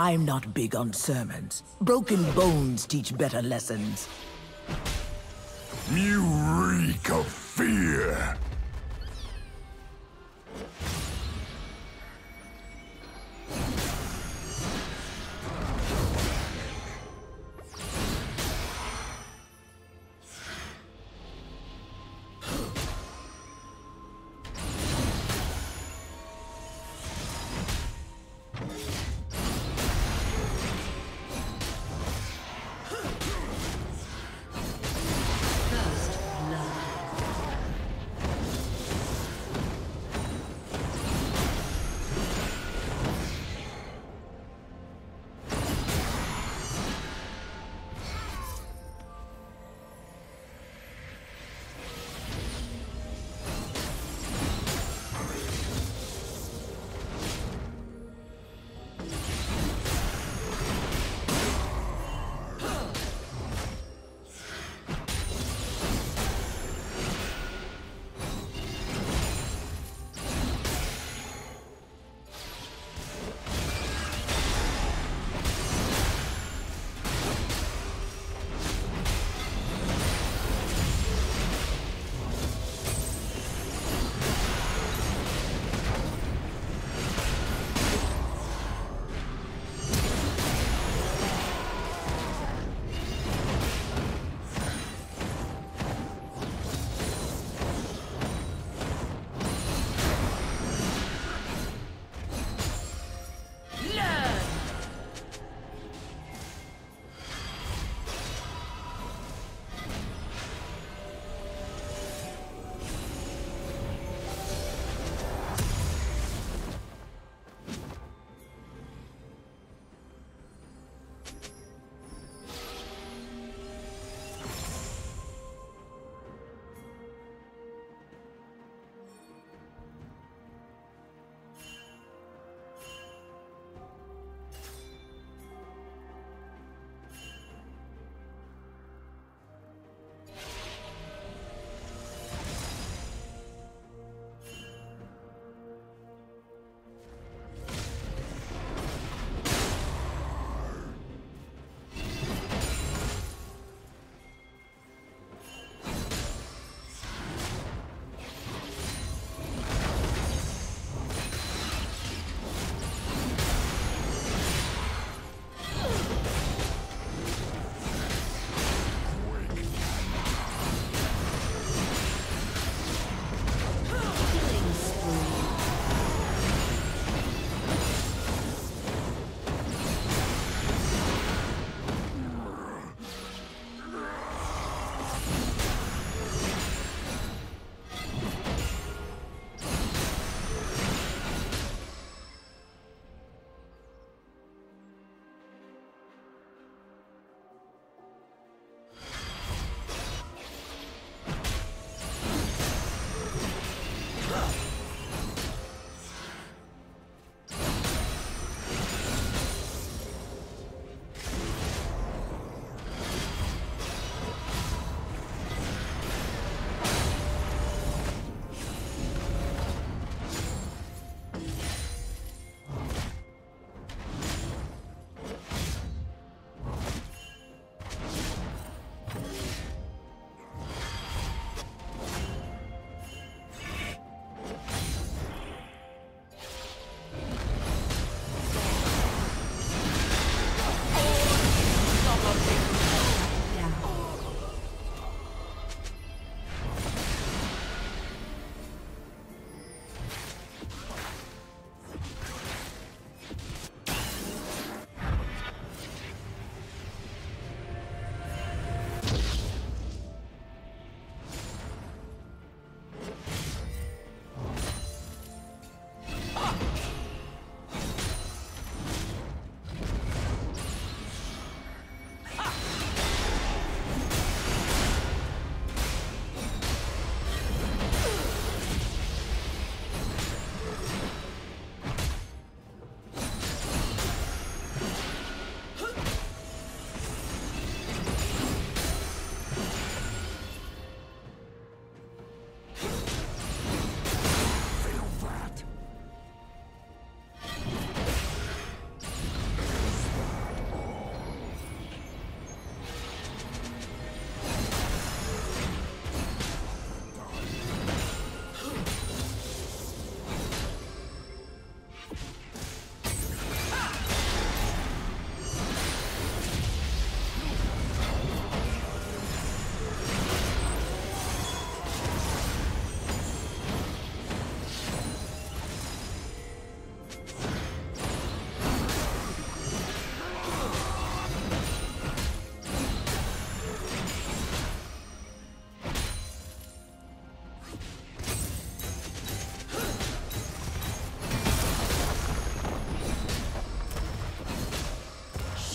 I'm not big on sermons. Broken bones teach better lessons. You reek of fear!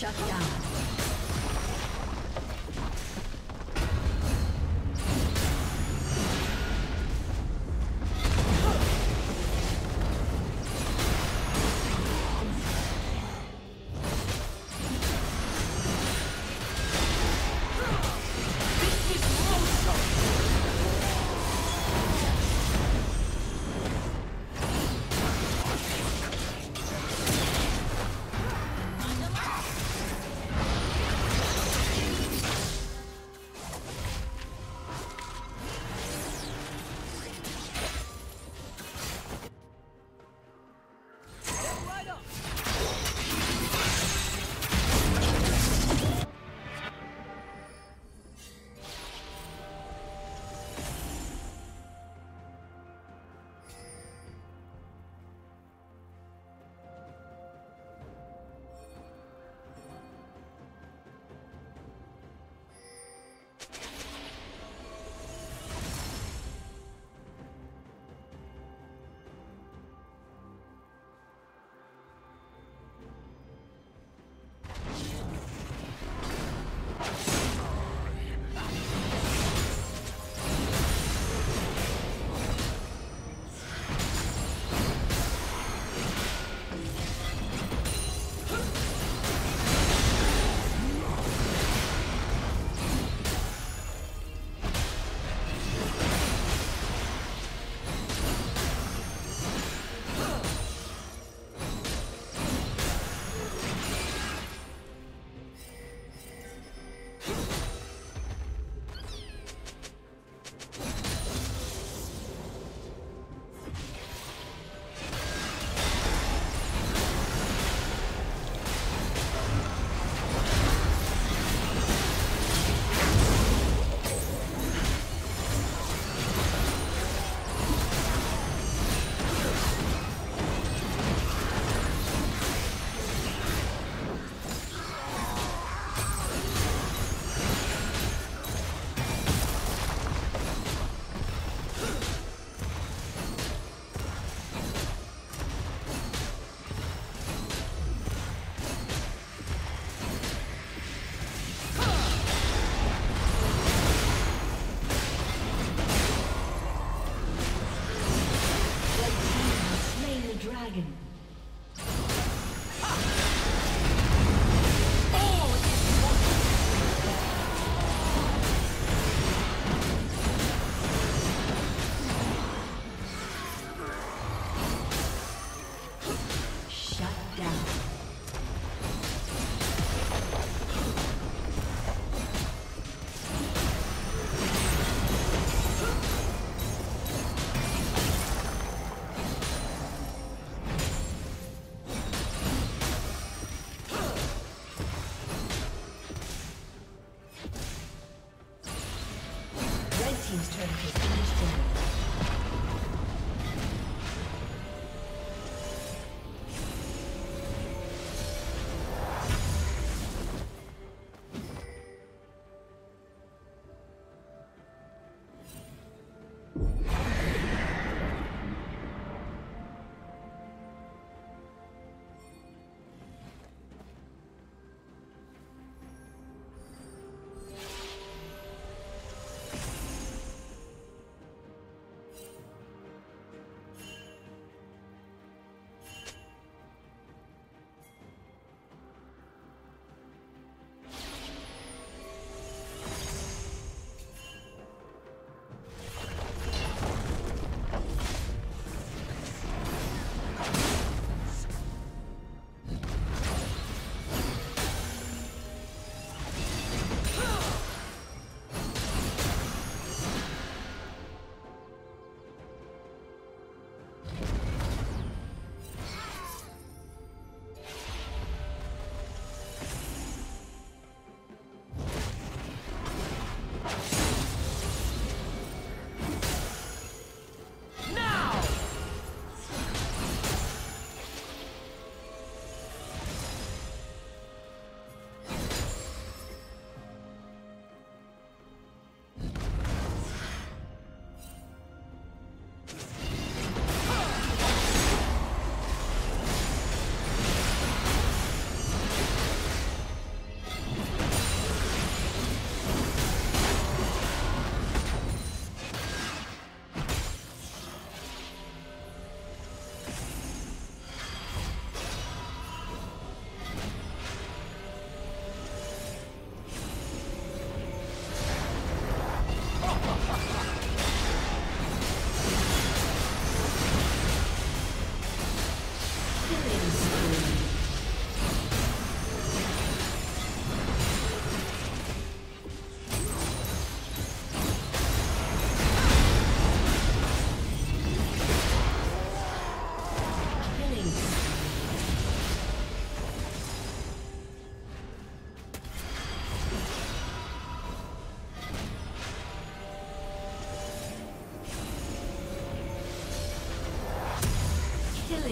Shut down.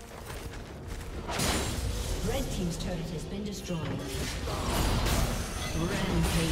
Team's turret has been destroyed. Rampage.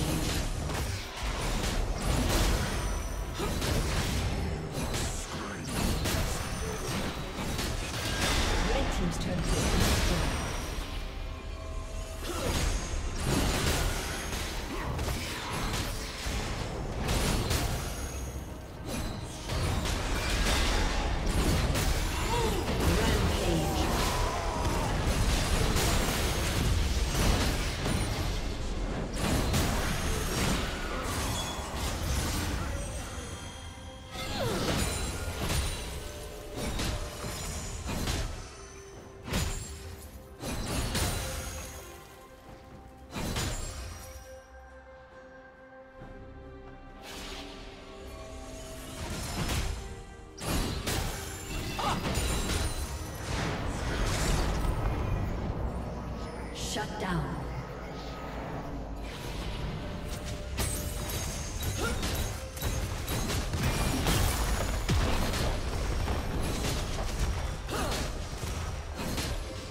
Shut down.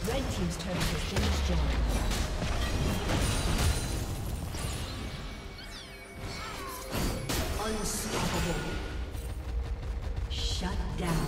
Red team's turret has been destroyed. Unstoppable. Shut down.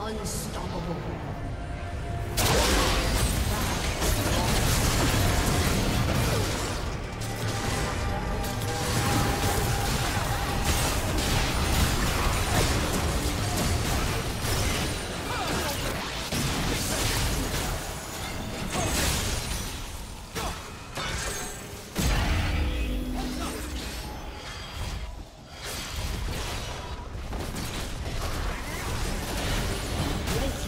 Unstoppable.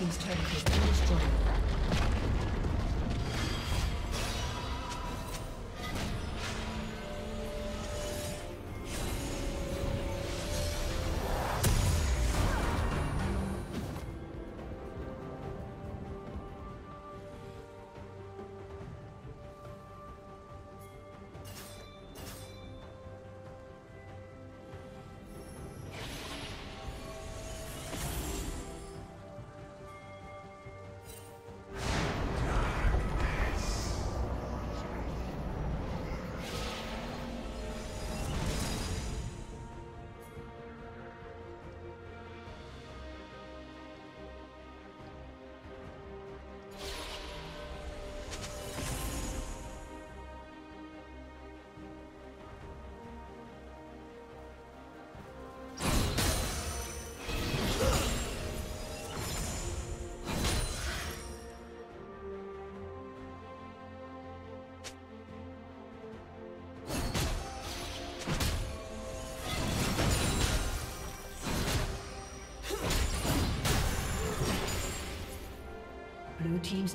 team's turret has been destroyed. Blue team's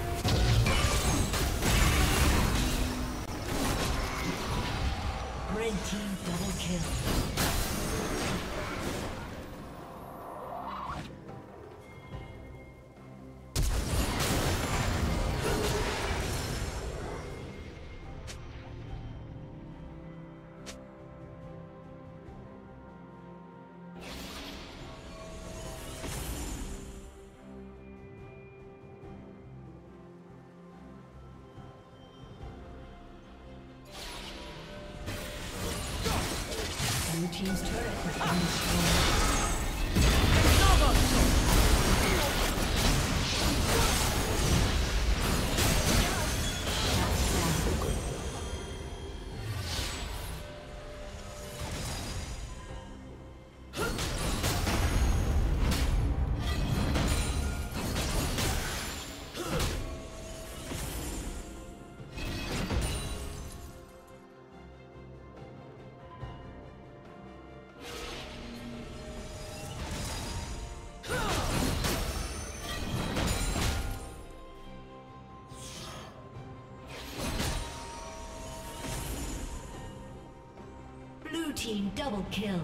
Blue team's turret has been destroyed. Team double kill.